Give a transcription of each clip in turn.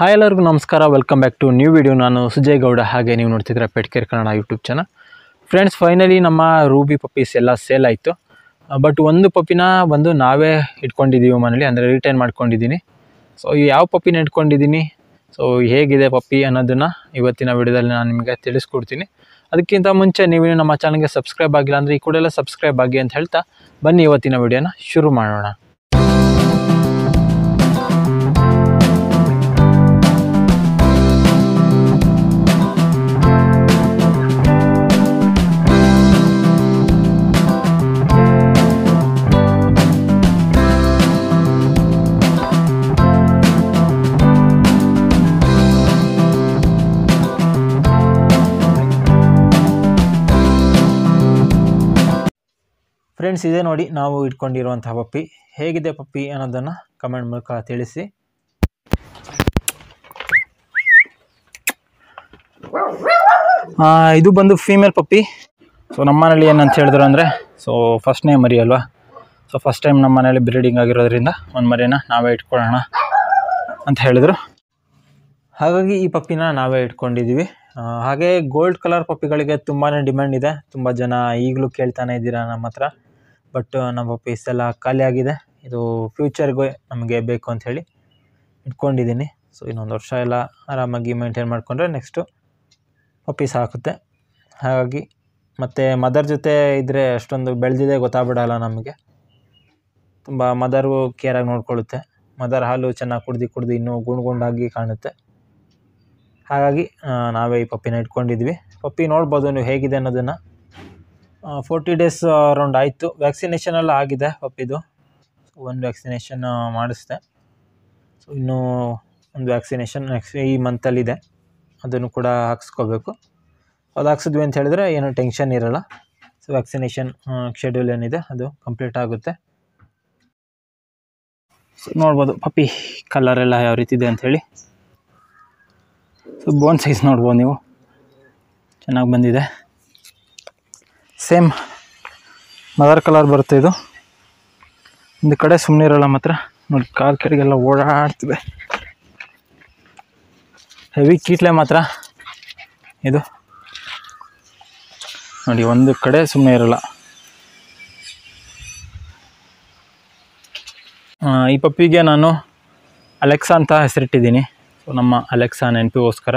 Hi ಎಲ್ಲರಿಗೂ ನಮಸ್ಕಾರ, welcome back to new video. ನಾನು ಸುಜಯ್ ಗೌಡ. ಹಾಗೆ ನೀವು ನೋಡ್ತಿದ್ರೆ pet care Kannada YouTube channel. Friends, finally ನಮ್ಮ ರೂಬಿ ಪಪ್ಪೀಸ್ ಎಲ್ಲ ಸೇಲ್ ಆಯಿತು. ಬಟ್ ಒಂದು ಪಪ್ಪಿನ ನಾವೇ ಇಟ್ಕೊಂಡಿದ್ದೀವಿ ಮನೇಲಿ, ಅಂದರೆ ರಿಟರ್ನ್ ಮಾಡ್ಕೊಂಡಿದ್ದೀನಿ. ಸೊ ಯಾವ ಪಪ್ಪಿನ ಇಟ್ಕೊಂಡಿದ್ದೀನಿ, ಸೊ ಹೇಗಿದೆ ಪಪ್ಪಿ ಅನ್ನೋದನ್ನು ಇವತ್ತಿನ ವಿಡಿಯೋದಲ್ಲಿ ನಾನು ನಿಮಗೆ ತಿಳಿಸ್ಕೊಡ್ತೀನಿ. ಅದಕ್ಕಿಂತ ಮುಂಚೆ ನೀವು ನಮ್ಮ ಚಾನಲ್ಗೆ ಸಬ್ಸ್ಕ್ರೈಬ್ ಆಗಿಲ್ಲ ಅಂದರೆ ಈ ಕೂಡಲೇ ಸಬ್ಸ್ಕ್ರೈಬ್ ಆಗಿ ಅಂತ ಹೇಳ್ತಾ ಬನ್ನಿ ಇವತ್ತಿನ ವಿಡಿಯೋನ ಶುರು ಮಾಡೋಣ. ಫ್ರೆಂಡ್ಸ್, ಇದೇ ನೋಡಿ ನಾವು ಇಟ್ಕೊಂಡಿರುವಂಥ ಪಪ್ಪಿ. ಹೇಗಿದೆ ಪಪ್ಪಿ ಅನ್ನೋದನ್ನು ಕಮೆಂಟ್ ಮೂಲಕ ತಿಳಿಸಿ. ಇದು ಬಂದು ಫೀಮೇಲ್ ಪಪ್ಪಿ. ಸೊ ನಮ್ಮ ಮನೇಲಿ ಏನಂತ ಹೇಳಿದ್ರು ಅಂದರೆ, ಸೊ ಫಸ್ಟ್ ನೇ ಮರಿ ಅಲ್ವಾ, ಸೊ ಫಸ್ಟ್ ಟೈಮ್ ನಮ್ಮ ಮನೇಲಿ ಬ್ರೀಡಿಂಗ್ ಆಗಿರೋದ್ರಿಂದ ಒಂದು ಮರಿನ ನಾವೇ ಇಟ್ಕೊಳ್ಳೋಣ ಅಂತ ಹೇಳಿದರು. ಹಾಗಾಗಿ ಈ ಪಪ್ಪಿನ ನಾವೇ ಇಟ್ಕೊಂಡಿದ್ದೀವಿ. ಹಾಗೆ ಗೋಲ್ಡ್ ಕಲರ್ ಪಪ್ಪಿಗಳಿಗೆ ತುಂಬಾ ಡಿಮ್ಯಾಂಡ್ ಇದೆ. ತುಂಬ ಜನ ಈಗಲೂ ಕೇಳ್ತಾನೆ ಇದ್ದೀರಾ ನಮ್ಮ ಹತ್ರ. ಬಟ್ ನಮ್ಮ ಪಪ್ಪೀಸ್ ಎಲ್ಲ ಖಾಲಿಯಾಗಿದೆ. ಇದು ಫ್ಯೂಚರ್ಗೆ ನಮಗೆ ಬೇಕು ಅಂಥೇಳಿ ಇಟ್ಕೊಂಡಿದ್ದೀನಿ. ಸೊ ಇನ್ನೊಂದು ವರ್ಷ ಎಲ್ಲ ಆರಾಮಾಗಿ ಮೇಂಟೈನ್ ಮಾಡಿಕೊಂಡ್ರೆ ನೆಕ್ಸ್ಟು ಪಪ್ಪೀಸ್ ಹಾಕುತ್ತೆ. ಹಾಗಾಗಿ ಮತ್ತು ಮದರ್ ಜೊತೆ ಇದ್ದರೆ ಅಷ್ಟೊಂದು ಬೆಳೆದಿದೆ ಗೊತ್ತಾಗ್ಬಿಡಲ್ಲ ನಮಗೆ. ತುಂಬ ಮದರು ಕೇರಾಗಿ ನೋಡ್ಕೊಳ್ಳುತ್ತೆ. ಮದರ್ ಹಾಲು ಚೆನ್ನಾಗಿ ಕುಡ್ದು ಇನ್ನೂ ಗುಂಡ್ಗುಂಡಾಗಿ ಕಾಣುತ್ತೆ. ಹಾಗಾಗಿ ನಾವೇ ಈ ಪಪ್ಪಿನ ಇಟ್ಕೊಂಡಿದ್ವಿ. ಪಪ್ಪಿ ನೋಡ್ಬೋದು ನೀವು ಹೇಗಿದೆ ಅನ್ನೋದನ್ನು. 40 days ಅರೌಂಡ್ ಆಯಿತು. ವ್ಯಾಕ್ಸಿನೇಷನ್ ಎಲ್ಲ ಆಗಿದೆ ಪಪ್ಪಿದು. ಒಂದು ವ್ಯಾಕ್ಸಿನೇಷನ್ ಮಾಡಿಸಿದೆ. ಸೊ ಇನ್ನೂ ಒಂದು ವ್ಯಾಕ್ಸಿನೇಷನ್ ನೆಕ್ಸ್ಟ್ ಈ ಮಂತಲ್ಲಿದೆ, ಅದನ್ನು ಕೂಡ ಹಾಕ್ಸ್ಕೋಬೇಕು. ಅದು ಹಾಕ್ಸಿದ್ವಿ ಅಂತ ಹೇಳಿದ್ರೆ ಏನೂ ಟೆನ್ಷನ್ ಇರೋಲ್ಲ. ಸೊ ವ್ಯಾಕ್ಸಿನೇಷನ್ ಶೆಡ್ಯೂಲ್ ಏನಿದೆ ಅದು ಕಂಪ್ಲೀಟ್ ಆಗುತ್ತೆ. ಸೊ ನೋಡ್ಬೋದು ಪಪ್ಪಿ ಕಲರೆಲ್ಲ ಯಾವ ರೀತಿ ಇದೆ ಅಂಥೇಳಿ. ಸೊ ಬೋನ್ ಸೈಜ್ ನೋಡ್ಬೋದು ನೀವು, ಚೆನ್ನಾಗಿ ಬಂದಿದೆ. ಸೇಮ್ ಮದರ್ ಕಲರ್ ಬರುತ್ತೆ ಇದು. ಒಂದು ಕಡೆ ಸುಮ್ಮನೆ ಇರೋಲ್ಲ ಮಾತ್ರ. ನೋಡಿ ಕಾಲು ಕಡೆಗೆಲ್ಲ ಓಡಾಡ್ತಿದೆ. ಹೆವಿ ಕೀಟ್ಲೆ ಮಾತ್ರ ಇದು. ನೋಡಿ ಒಂದು ಕಡೆ ಸುಮ್ಮನೆ ಇರೋಲ್ಲ. ಈ ಪಪ್ಪಿಗೆ ನಾನು ಅಲೆಕ್ಸಾ ಅಂತ ಹೆಸರಿಟ್ಟಿದ್ದೀನಿ. ಸೊ ನಮ್ಮ ಅಲೆಕ್ಸಾ ನೆನಪಿಗೋಸ್ಕರ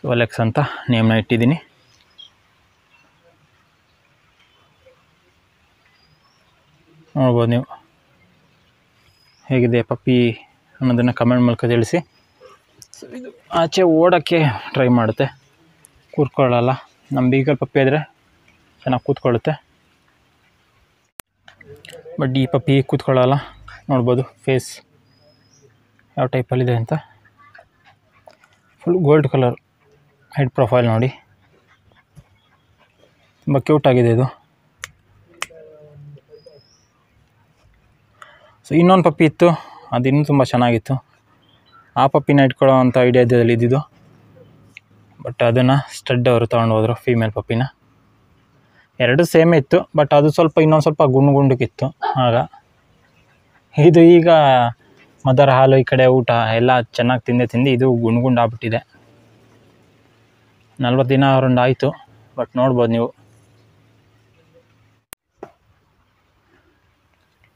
ಸೊ ಅಲೆಕ್ಸಾ ಅಂತ ನೇಮ್ನ ಇಟ್ಟಿದ್ದೀನಿ. ನೋಡ್ಬೋದು ನೀವು ಹೇಗಿದೆ ಪಪ್ಪಿ ಅನ್ನೋದನ್ನು ಕಮೆಂಟ್ ಮೂಲಕ ತಿಳಿಸಿ. ಸೊ ಇದು ಆಚೆ ಓಡೋಕ್ಕೆ ಟ್ರೈ ಮಾಡುತ್ತೆ, ಕೂತ್ಕೊಳ್ಳಲ್ಲ. ನಮ್ಮ ಬೀಗಲ್ ಪಪ್ಪಿ ಆದರೆ ಚೆನ್ನಾಗಿ ಕೂತ್ಕೊಳ್ಳುತ್ತೆ, ಬಟ್ ಈ ಪಪ್ಪಿ ಕೂತ್ಕೊಳ್ಳಲ್ಲ. ನೋಡ್ಬೋದು ಫೇಸ್ ಯಾವ ಟೈಪಲ್ಲಿದೆ ಅಂತ. Full gold colour. Head profile ನೋಡಿ, ತುಂಬ ಕ್ಯೂಟ್ ಆಗಿದೆ ಇದು. ಸೊ ಇನ್ನೊಂದು ಪಪ್ಪಿ ಇತ್ತು, ಅದು ಇನ್ನೂ ತುಂಬ ಚೆನ್ನಾಗಿತ್ತು. ಆ ಪಪ್ಪಿನ ಇಟ್ಕೊಳ್ಳೋ ಅಂಥ ಐಡಿಯಾದಲ್ಲಿ ಇದ್ದಿದ್ದು. ಬಟ್ ಅದನ್ನು ಸ್ಟಡ್ ಅವರು ತೊಗೊಂಡು ಹೋದರು, ಫೀಮೇಲ್ ಪಪ್ಪಿನ. ಎರಡು ಸೇಮೇ ಇತ್ತು, ಬಟ್ ಅದು ಸ್ವಲ್ಪ ಇನ್ನೊಂದು ಸ್ವಲ್ಪ ಗುಂಡುಗಿತ್ತು ಆಗ. ಇದು ಈಗ ಮದರ್ ಹಾಲು ಈ ಕಡೆ ಊಟ ಎಲ್ಲ ಚೆನ್ನಾಗಿ ತಿಂದೆ ಇದು ಗುಂಡ್ಗುಂಡಾಗ್ಬಿಟ್ಟಿದೆ. 40 ದಿನ ಅರೌಂಡ್ ಆಯಿತು. ಬಟ್ ನೋಡ್ಬೋದು ನೀವು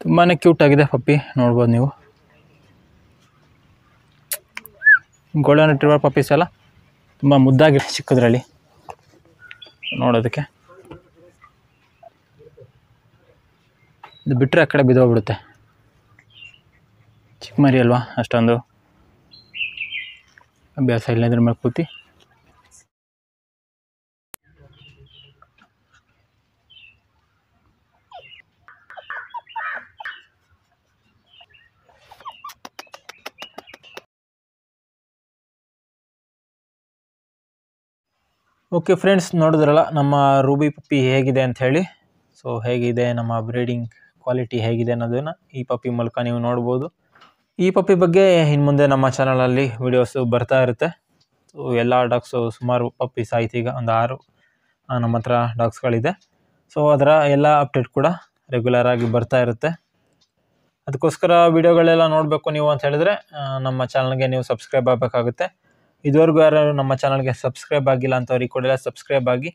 ತುಂಬಾ ಕ್ಯೂಟಾಗಿದೆ ಪಪ್ಪಿ. ನೋಡ್ಬೋದು ನೀವು ಗೋಲ್ಡನ್ ರಿಟ್ರೀವರ್ ಪಪ್ಪೀಸ್ ಎಲ್ಲ ತುಂಬ ಮುದ್ದಾಗಿ ಚಿಕ್ಕದ್ರಲ್ಲಿ ನೋಡೋದಕ್ಕೆ. ಇದು ಬಿಟ್ಟರೆ ಆ ಕಡೆ ಬಿದ್ದೋಗ್ಬಿಡುತ್ತೆ. ಚಿಕ್ಕ ಮರಿ ಅಲ್ವಾ, ಅಷ್ಟೊಂದು ಅಭ್ಯಾಸ ಇಲ್ಲ ಇದ್ರ ಮೇಲೆ ಕೂತಿ. ಓಕೆ ಫ್ರೆಂಡ್ಸ್, ನೋಡಿದ್ರಲ್ಲ ನಮ್ಮ ರೂಬಿ ಪಪ್ಪಿ ಹೇಗಿದೆ ಅಂಥೇಳಿ. ಸೊ ಹೇಗಿದೆ ನಮ್ಮ ಬ್ರೀಡಿಂಗ್ ಕ್ವಾಲಿಟಿ ಹೇಗಿದೆ ಅನ್ನೋದನ್ನು ಈ ಪಪ್ಪಿ ಮೂಲಕ ನೀವು ನೋಡ್ಬೋದು. ಈ ಪಪ್ಪಿ ಬಗ್ಗೆ ಇನ್ನು ಮುಂದೆ ನಮ್ಮ ಚಾನಲಲ್ಲಿ ವೀಡಿಯೋಸು ಬರ್ತಾ ಇರುತ್ತೆ. ಸೊ ಎಲ್ಲ ಡಾಗ್ಸು ಸುಮಾರು ಪಪ್ಪೀಸ್ ಆಯ್ತು, ಈಗ ಒಂದು 6 ನಮ್ಮ ಹತ್ರ ಡಾಗ್ಸ್ಗಳಿದೆ. ಸೊ ಅದರ ಎಲ್ಲ ಅಪ್ಡೇಟ್ ಕೂಡ ರೆಗ್ಯುಲರ್ ಆಗಿ ಬರ್ತಾ ಇರುತ್ತೆ. ಅದಕ್ಕೋಸ್ಕರ ವಿಡಿಯೋಗಳೆಲ್ಲ ನೋಡಬೇಕು ನೀವು ಅಂತ ಹೇಳಿದ್ರೆ ನಮ್ಮ ಚಾನಲ್ಗೆ ನೀವು ಸಬ್ಸ್ಕ್ರೈಬ್ ಆಗಬೇಕಾಗುತ್ತೆ. ಇದುವರೆಗೂ ಯಾರು ನಮ್ಮ ಚಾನಲ್ಗೆ ಸಬ್ಸ್ಕ್ರೈಬ್ ಆಗಿಲ್ಲ ಅಂತವ್ರಿಗೆ ಕೂಡಲೇ ಸಬ್ಸ್ಕ್ರೈಬ್ ಆಗಿ,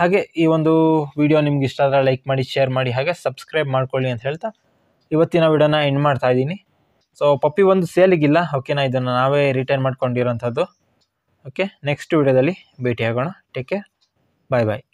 ಹಾಗೆ ಈ ಒಂದು ವಿಡಿಯೋ ನಿಮ್ಗೆ ಇಷ್ಟ ಆದರೆ ಲೈಕ್ ಮಾಡಿ, ಶೇರ್ ಮಾಡಿ, ಹಾಗೆ ಸಬ್ಸ್ಕ್ರೈಬ್ ಮಾಡ್ಕೊಳ್ಳಿ ಅಂತ ಹೇಳ್ತಾ ಇವತ್ತಿನ ವಿಡಿಯೋನ ಎಂಡ್ ಮಾಡ್ತಾ ಇದ್ದೀನಿ. ಸೊ ಪಪ್ಪಿ ಒಂದು ಸೇಲಿಗಿಲ್ಲ, ಓಕೆನಾ, ಇದನ್ನು ನಾವೇ ರಿಟರ್ನ್ ಮಾಡ್ಕೊಂಡಿರೋಂಥದ್ದು. ಓಕೆ, ನೆಕ್ಸ್ಟ್ ವಿಡಿಯೋದಲ್ಲಿ ಭೇಟಿಯಾಗೋಣ. ಟೇಕ್ ಕೇರ್, ಬಾಯ್ ಬಾಯ್.